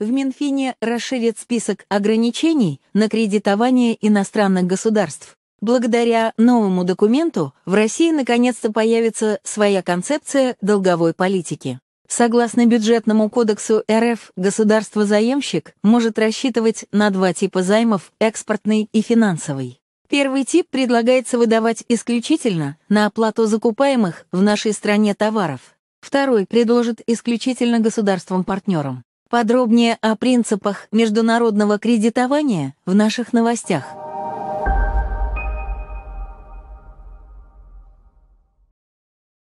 В Минфине расширит список ограничений на кредитование иностранных государств. Благодаря новому документу в России наконец-то появится своя концепция долговой политики. Согласно бюджетному кодексу РФ, государство-заемщик может рассчитывать на два типа займов – экспортный и финансовый. Первый тип предлагается выдавать исключительно на оплату закупаемых в нашей стране товаров. Второй предложит исключительно государствам-партнерам. Подробнее о принципах международного кредитования в наших новостях.